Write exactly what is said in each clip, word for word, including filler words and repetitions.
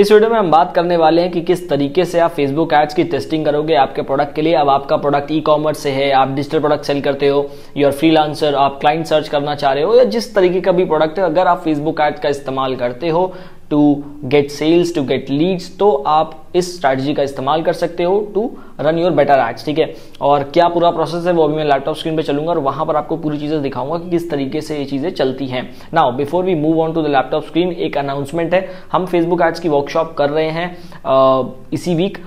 इस वीडियो में हम बात करने वाले हैं कि किस तरीके से आप फेसबुक एड्स की टेस्टिंग करोगे आपके प्रोडक्ट के लिए। अब आपका प्रोडक्ट ई कॉमर्स से है, आप डिजिटल प्रोडक्ट सेल करते हो, यू आर फ्रीलांसर, आप क्लाइंट सर्च करना चाह रहे हो, या जिस तरीके का भी प्रोडक्ट है, अगर आप फेसबुक एड्स का इस्तेमाल करते हो to get sales, to get leads, तो आप इस स्ट्रैटेजी का इस्तेमाल कर सकते हो to run your better ads. ठीक है, और क्या पूरा प्रोसेस है वो अभी मैं लैपटॉप स्क्रीन पे चलूंगा और वहां पर आपको पूरी चीजें दिखाऊंगा कि किस तरीके से ये चीजें चलती हैं। Now before we move on to the laptop screen, एक अनाउंसमेंट है, हम फेसबुक एड्स की वर्कशॉप कर रहे हैं आ, इसी वीक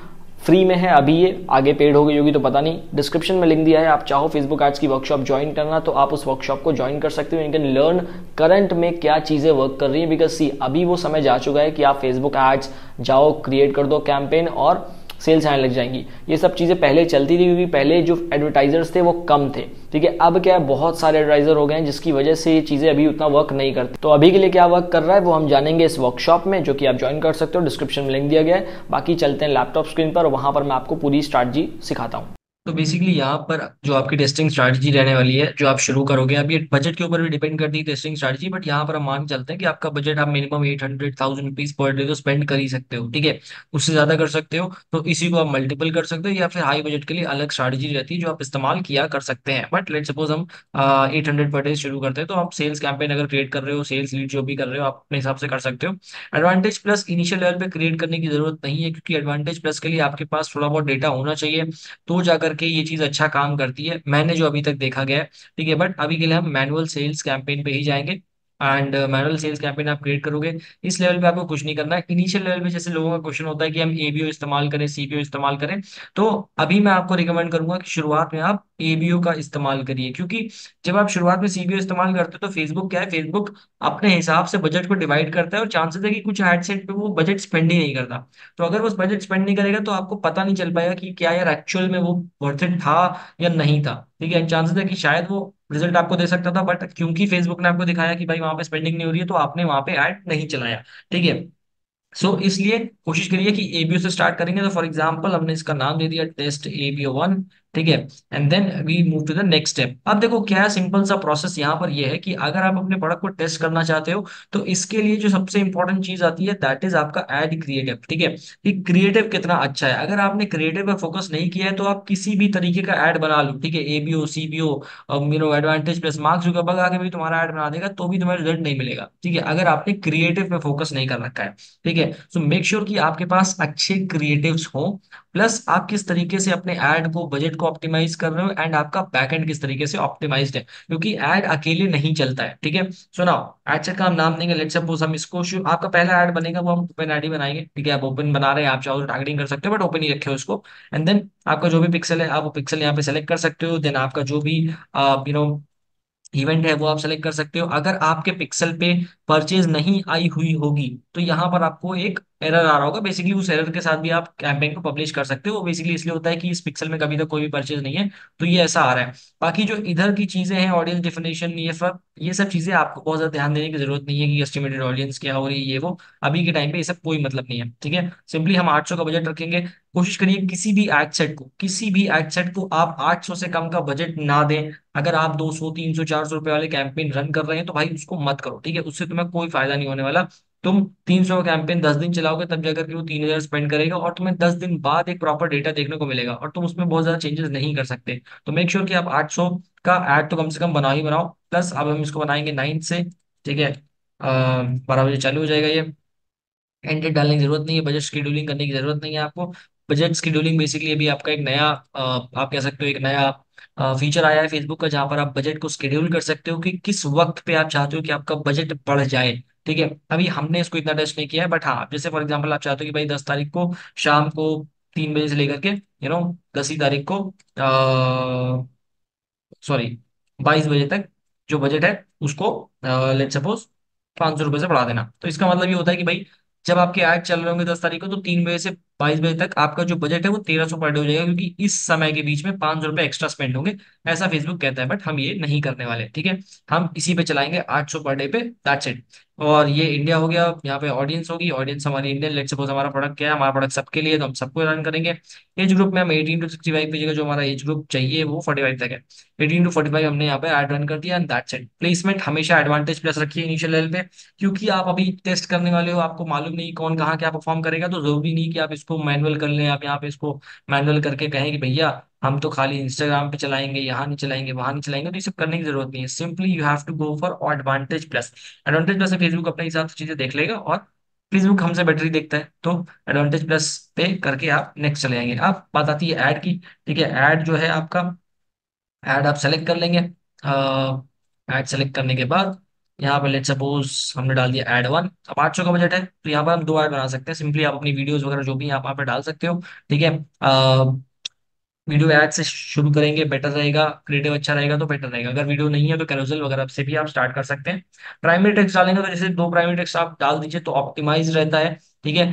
फ्री में है अभी, ये आगे पेड हो गई होगी तो पता नहीं। डिस्क्रिप्शन में लिंक दिया है, आप चाहो फेसबुक एड्स की वर्कशॉप ज्वाइन करना तो आप उस वर्कशॉप को ज्वाइन कर सकते हो। यू कैन लर्न करंट में क्या चीज़ें वर्क कर रही है, बिकॉज सी अभी वो समय जा चुका है कि आप फेसबुक एड्स जाओ, क्रिएट कर दो कैंपेन और सेल्स आने लग जाएंगी। ये सब चीज़ें पहले चलती थी क्योंकि पहले जो एडवर्टाइजर्स थे वो कम थे। ठीक है, अब क्या है, बहुत सारे एडवर्टाइजर हो गए हैं जिसकी वजह से ये चीज़ें अभी उतना वर्क नहीं करती। तो अभी के लिए क्या वर्क कर रहा है वो हम जानेंगे इस वर्कशॉप में, जो कि आप ज्वाइन कर सकते हो, डिस्क्रिप्शन में लिंक दिया गया है। बाकी चलते हैं लैपटॉप स्क्रीन पर, वहाँ पर मैं आपको पूरी स्ट्रैटेजी सिखाता हूँ। तो बेसिकली यहाँ पर जो आपकी टेस्टिंग स्ट्रैटेजी रहने वाली है जो आप शुरू करोगे, अब ये बजट के ऊपर भी डिपेंड करती है टेस्टिंग स्ट्रैटेजी, बट यहाँ पर हम मान चलते हैं कि आपका बजट आप minimum eight hundred thousand rupees per day तो स्पेंड कर ही सकते हो। ठीक है, उससे ज़्यादा कर सकते हो तो इसी को आप मल्टीपल कर सकते हो, या फिर हाई बजट के लिए अलग स्ट्रैटेजी रहती है जो आप इस्तेमाल किया कर सकते हैं। बट लेट सपोज हम एट हंड्रेड पर डे शुरू करते हैं, तो आप सेल्स कैंपेन अगर क्रिएट कर रहे हो, सेल्स लीड जो भी कर रहे हो, आप अपने हिसाब से कर सकते हो। एडवांटेज प्लस इनिशियल लेवल पर क्रिएट करने की जरूरत नहीं है, क्योंकि एडवांटेज प्लस के लिए आपके पास थोड़ा बहुत डेटा होना चाहिए तो जाकर के ये चीज अच्छा काम करती है, मैंने जो अभी तक देखा गया है। ठीक है, बट अभी के लिए हम मैनुअल सेल्स कैंपेन पे ही जाएंगे। एंड मैनुअल सेल्स कैंपेन आप क्रिएट करोगे, इस लेवल पे आपको कुछ नहीं करना है। इनिशियल लेवल पे जैसे लोगों का क्वेश्चन होता है कि हम एबीओ इस्तेमाल करें, सीबीओ इस्तेमाल करें, तो अभी मैं आपको रिकमेंड करूंगा कि शुरुआत में आप एबीओ का इस्तेमाल करिए, क्योंकि जब आप शुरुआत में सीबीओ इस्तेमाल करते हो तो फेसबुक क्या है, फेसबुक अपने हिसाब से बजट को डिवाइड करता है और चांसेस है कि कुछ एडसेट पे वो बजट स्पेंड ही नहीं करता। तो अगर वो बजट स्पेंड नहीं करेगा तो आपको पता नहीं चल पाएगा कि क्या यार एक्चुअल में वो वर्थ इट था या नहीं था। ठीक है, चांसेस है कि शायद वो रिजल्ट आपको दे सकता था, बट क्योंकि फेसबुक ने आपको दिखाया कि भाई वहां पे स्पेंडिंग नहीं हो रही है तो आपने वहां पे ऐड नहीं चलाया। ठीक है, सो so, इसलिए कोशिश करिए कि एबीओ से स्टार्ट करेंगे। तो फॉर एग्जांपल हमने इसका नाम दे दिया टेस्ट एबीओ वन। ठीक है, and then we move to the next step. अब देखो क्या सिंपल सा प्रोसेस यहाँ पर ये है कि अगर आप अपने प्रोडक्ट को टेस्ट करना चाहते हो तो इसके लिए जो सबसे इंपॉर्टेंट चीज आती है दैट इज आपका एड क्रिएटिव। ठीक है, कि क्रिएटिव कितना अच्छा है। अगर आपने क्रिएटिव पर फोकस नहीं किया है तो आप किसी भी तरीके का एड बना लो। ठीक है, ABO, CBO, you know advantage plus, Marks Zuckerberg आगे भी तुम्हारा एड बना देगा तो भी तुम्हें रिजल्ट नहीं मिलेगा। ठीक है, अगर आपने क्रिएटिव पे फोकस नहीं कर रखा है। ठीक है, सो मेक श्योर कि आपके पास अच्छे क्रिएटिव्स हो, प्लस आप किस तरीके से अपने एड को, बजट को ऑप्टिमाइज कर रहे हो, एंड आपका बैकएंड किस तरीके से ऑप्टिमाइज्ड है, क्योंकि एड अकेले नहीं चलता है। ठीक है, सो नाउ एड से काम नाम देंगे, लेट्स सपोज हम इसको, आपका पहला एड बनेगा वो हम ओपन आईडी बनाएंगे। ठीक है, आप ओपन बना रहे हैं, आप चाहो तो टारगेटिंग कर सकते हो बट ओपन ही रखे हो उसको। एंड देन आपका जो भी पिक्सल है आप वो पिक्सल यहाँ पे सेलेक्ट कर सकते हो। देन आपका जो भी यू नो इवेंट है वो आप सेलेक्ट कर सकते हो। अगर आपके पिक्सल पे परचेज नहीं आई हुई होगी तो यहाँ पर आपको एक एरर आ रहा होगा। बेसिकली उस एरर के साथ भी आप कैंपेन को पब्लिश कर सकते हो। बेसिकली इसलिए होता है कि इस पिक्सल में कभी तक कोई भी परचेज नहीं है तो ये ऐसा आ रहा है। बाकी जो इधर की चीजें हैं, ऑडियंस डिफिनेशन, ये सब ये सब चीजें आपको बहुत ज्यादा ध्यान देने की जरूरत नहीं है कि एस्टिमेटेड ऑडियंस क्या हो रही है, ये वो अभी के टाइम पे ये सब कोई मतलब नहीं है। ठीक है, सिंपली हम आठ सौ का बजट रखेंगे। कोशिश करिए किसी भी एड सेट को किसी भी एड सेट को आप आठ सौ से कम का बजट ना दें। अगर आप दो सौ तीन सौ चार सौ रुपए वाले कैंपेन रन कर रहे हैं तो भाई उसको मत करो। ठीक है, उससे तुम्हें कोई फायदा नहीं होने वाला। तुम तीन सौ का कैंपेन दस दिन चलाओगे तब जाकर के वो तीन हज़ार स्पेंड करेगा और तुम्हें दस दिन बाद एक प्रॉपर डेटा देखने को मिलेगा और तुम उसमें बहुत ज्यादा चेंजेस नहीं कर सकते। तो मेक श्योर कि आप आठ सौ का ऐड तो कम से कम बनाओ ही बनाओ। प्लस अब हम इसको बनाएंगे नाइन से। ठीक है, बारह बजे चालू हो जाएगा ये। एंड डेट डालने की जरूरत नहीं है, बजट शेड्यूलिंग करने की जरूरत नहीं है आपको। बजट शेड्यूलिंग बेसिकली अभी आपका एक नया आप कह सकते हो एक नया फीचर आया है फेसबुक का, जहां पर आप बजट को शेड्यूल कर सकते हो कि किस वक्त पे आप चाहते हो कि आपका बजट बढ़ जाए। ठीक है, अभी हमने इसको इतना टेस्ट नहीं किया है, बट हाँ जैसे फॉर एग्जांपल आप चाहते हो कि भाई दस तारीख को शाम को तीन बजे से लेकर के यू नो दस ही तारीख को सॉरी बाईस बजे तक जो बजट है उसको लेट्स सपोज पाँच सौ रुपये से बढ़ा देना। तो इसका मतलब ये होता है कि भाई जब आपके ऐड चल रहे होंगे दस तारीख को तो तीन बजे से बाईस बजे तक आपका जो बजट है वो तेरह सौ पर डे हो जाएगा, क्योंकि इस समय के बीच में पाँच सौ रुपये एक्स्ट्रा स्पेंड होंगे ऐसा फेसबुक कहता है, बट हम ये नहीं करने वाले। ठीक है, हम इसी पे चलाएंगे आठ सौ पर डे पे, दैट्स इट। और ये इंडिया हो गया, यहाँ पे ऑडियंस होगी, ऑडियंस हमारी इंडियन, लेट सपोज हमारा प्रोडक्ट क्या है, हमारा प्रोडक्ट सबके लिए, तो हम सबको रन करेंगे। एज ग्रुप में हम एटीन टू सिक्सटी फाइव भेजेगा, जो हमारा एज ग्रुप चाहिए वो फोर्टी फाइव तक है, एटीन टू फोर्टी फाइव हमने यहाँ पे एड रन कर दिया एंड दैट्स इट। प्लेसमेंट हमेशा एडवांटेज प्लस रखिए इनिशियल लेवल पे, क्योंकि आप अभी टेस्ट करने वाले हो, आपको मालूम नहीं कौन कहाँ क्या परफॉर्म करेगा, तो जरूरी नहीं कि आप इसको मैनुअल कर लें। आप यहाँ पे इसको मैनुअल करके कहें कि भैया हम तो खाली इंस्टाग्राम पे चलाएंगे, यहाँ नहीं चलाएंगे, वहां नहीं चलाएंगे, तो ये सब करने की जरूरत नहीं है। Simply you have to go for advantage plus. Advantage plus Facebook अपने हिसाब से चीजें देख लेगा और फेसबुक हमसे बेटर ही देखता है, तो एडवांटेज प्लस पे करके आप नेक्स्ट चले जाएंगे। अब बात आती है ऐड की। ठीक है, ऐड जो है आपका ऐड आप सेलेक्ट कर लेंगे। ऐड सेलेक्ट करने के बाद यहाँ पर लेट सपोज हमने डाल दिया एड वन। अब आठ सौ का बजट है तो यहाँ पर हम दो ऐड बना सकते हैं। सिंपली आप अपनी वीडियोस वगैरह जो भी आप यहाँ पर डाल सकते हो। ठीक है, वीडियो ऐड से शुरू करेंगे, बेटर रहेगा, क्रिएटिव अच्छा रहेगा तो बेटर रहेगा। अगर वीडियो नहीं है तो कैरोसेल वगैरह से भी आप स्टार्ट कर सकते हैं। प्राइमरी टेक्स्ट डालेंगे तो जैसे दो प्राइमरी टेक्स्ट आप डाल दीजिए तो ऑप्टिमाइज रहता है। ठीक है,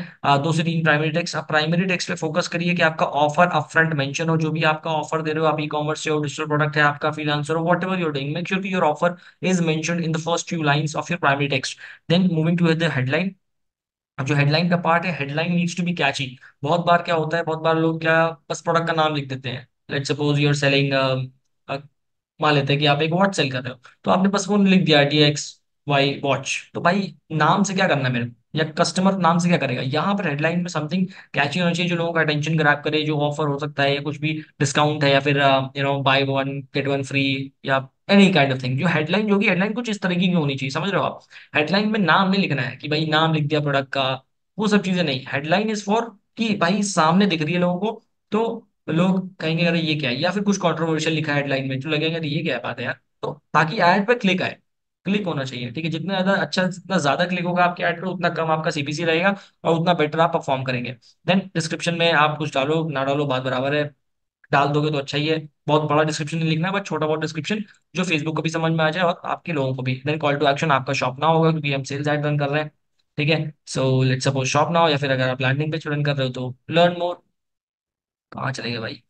दो से तीन प्राइमरी टेक्स्ट। आप प्राइमरी टेक्स्ट पे फोकस करिए कि आपका ऑफर अपफ्रंट मेंशन हो, जो भी आपका ऑफर दे रहे हो, आप ई कॉमर्स से हो, डिजिटल प्रोडक्ट है आपका, फ्रीलांसर हो, whatever you are doing, make sure कि your offer is mentioned in the first few lines of your primary text. Then moving to the headline. अब जो हेडलाइन का पार्ट है, headline needs to be catchy. बहुत बार क्या होता है, बहुत बार लोग क्या बस प्रोडक्ट का नाम लिख देते हैं। Let's suppose you are selling, मान लेते हैं कि आप एक वॉच सेल कर रहे हो, तो आपने बस वो लिख दिया डी एक्स वाई वॉच, तो भाई नाम से क्या करना है मेरे, या कस्टमर नाम से क्या करेगा। यहाँ पर हेडलाइन में समथिंग कैची होना चाहिए जो लोगों का अटेंशन ग्रैब करे, जो ऑफर हो सकता है या कुछ भी डिस्काउंट है या फिर you know buy one get one free या एनी काइंड ऑफ थिंग। जो हेडलाइन जो होगी, हेडलाइन कुछ इस तरीके की होनी चाहिए, समझ रहे हो आप। हेडलाइन में नाम नहीं लिखना है कि भाई नाम लिख दिया प्रोडक्ट का, वो सब चीजें नहीं। हेडलाइन इज फॉर कि भाई सामने दिख रही है लोगों को तो लोग कहेंगे अरे ये क्या है, या फिर कुछ कॉन्ट्रोवर्शियल लिखा है हेडलाइन में तो लगेगा अरे ये क्या बात है यार, तो ताकि ऐड पर क्लिक आए, क्लिक होना चाहिए। ठीक है, जितना ज्यादा अच्छा, जितना ज्यादा क्लिक होगा आपके ऐड पर उतना कम आपका सीपीसी रहेगा और उतना बेटर आप परफॉर्म करेंगे। देन डिस्क्रिप्शन में आप कुछ डालो ना डालो बात बराबर है, डाल दोगे तो अच्छा ही है। बहुत बड़ा डिस्क्रिप्शन नहीं लिखना है, बस छोटा बहुत डिस्क्रिप्शन जो फेसबुक को भी समझ में आ जाए और आपके लोगों को भी। देन कॉल टू एक्शन, आपका शॉप ना होगा क्योंकि हम सेल्स ऐड रन कर रहे हैं। ठीक है, सो लेट्स सपोज शॉप ना हो, या फिर अगर आप लैंडिंग पेज रन कर रहे हो तो लर्न मोर। कहाँ चले गए भाई,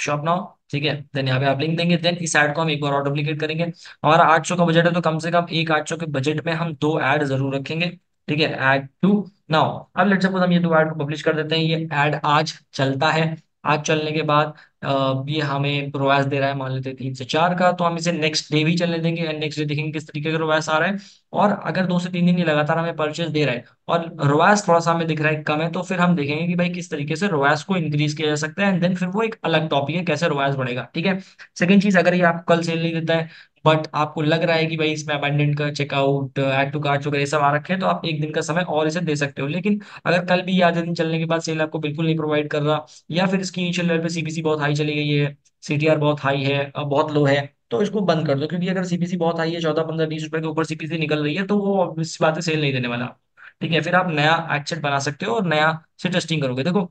शॉप नाउ। ठीक है, देन यहाँ पे आप लिंक देंगे। देन इस ऐड को हम एक बार और डुप्लीकेट करेंगे। हमारा आठ सौ का बजट है तो कम से कम एक आठ सौ के बजट में हम दो ऐड जरूर रखेंगे। ठीक है, ऐड टू नाउ। अब लेट्स सपोज हम ये दो ऐड को पब्लिश कर देते हैं। ये ऐड आज चलता है, आज चलने के बाद आ, ये हमें रोआस दे रहा है मान लेते हैं तीन से चार का, तो हम इसे नेक्स्ट डे भी चलने देंगे एंड नेक्स्ट डे देखेंगे किस तरीके का रोआस आ रहा है। और अगर दो से तीन दिन ये लगातार हमें परचेज दे रहा है और रोआस थोड़ा सा हमें दिख रहा है कम है, तो फिर हम देखेंगे कि भाई किस तरीके से रोआस को इंक्रीज किया जा सकता है एंड देन फिर वो एक अलग टॉपिक है कैसे रोआस बढ़ेगा। ठीक है, सेकेंड चीज, अगर ये आप कल सेल नहीं देता है बट आपको लग रहा है कि भाई इसमें अबंडेंट का चेकआउट, ऐड टू कार्ट वगैरह सब आ रखे हैं, तो आप एक दिन का समय और इसे दे सकते हो। लेकिन अगर कल भी आधे दिन चलने के बाद सेल आपको बिल्कुल नहीं प्रोवाइड कर रहा, या फिर इसकी इनिशियल लेवल पे सीपीसी बहुत हाई चली गई है, सीटीआर बहुत हाई है, बहुत लो है, तो इसको बंद कर दो। क्योंकि अगर सीपीसी बहुत हाई है, चौदह पंद्रह बीस रुपए के ऊपर सीपीसी निकल रही है, तो वो इस बात से सेल नहीं देने वाला। ठीक है, फिर आप नया एड सेट बना सकते हो और नया से टेस्टिंग करोगे। देखो,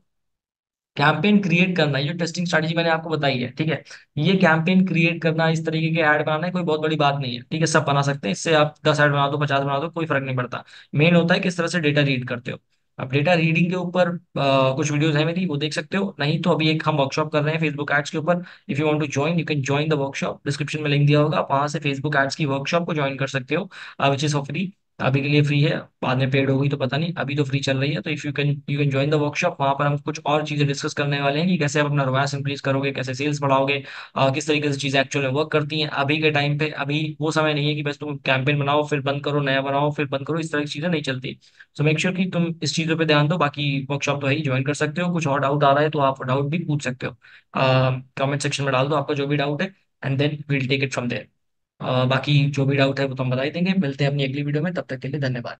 कैंपेन क्रिएट करना, ये टेस्टिंग स्ट्रेटजी मैंने आपको बताई है। ठीक है, ये कैंपेन क्रिएट करना, इस तरीके के ऐड बनाना है, कोई बहुत बड़ी बात नहीं है। ठीक है, सब बना सकते हैं, इससे आप दस ऐड बना दो, पचास बना दो, कोई फर्क नहीं पड़ता। मेन होता है किस तरह से डेटा रीड करते हो। आप डेटा रीडिंग के ऊपर कुछ वीडियोस है मेरी, वो देख सकते हो। नहीं तो अभी एक हम वर्कशॉप कर रहे हैं फेसबुक एड्स के ऊपर, if you want to join you can join the workshop, description में लिंक दिया होगा, आप वहां से फेसबुक एड्स की वर्कशॉप को ज्वाइन कर सकते हो, विच इज फॉर फ्री। अभी के लिए फ्री है, बाद में पेड होगी तो पता नहीं, अभी तो फ्री चल रही है। तो if you can you can join the workshop, वहां पर हम कुछ और चीजें डिस्कस करने वाले हैं कि कैसे आप अपना रोआस इंक्रीज करोगे, कैसे सेल्स बढ़ाओगे, किस तरीके से चीजें एक्चुअल में वर्क करती हैं अभी के टाइम पे। अभी वो समय नहीं है कि बस तुम कैंपेन बनाओ फिर बंद करो, नया बनाओ फिर बंद करो, इस तरह की चीजें नहीं चलती। सो मेक श्योर कि तुम इस चीजों पर ध्यान दो। बाकी वर्कशॉप तो है ही, ज्वाइन कर सकते हो। कुछ और डाउट आ रहा है तो आप डाउट भी पूछ सकते हो, कमेंट सेक्शन में डाल दो आपका जो भी डाउट है and then we'll take it from there. Uh, बाकी जो भी डाउट है वो तो हम बता ही देंगे। मिलते हैं अपनी अगली वीडियो में, तब तक के लिए धन्यवाद।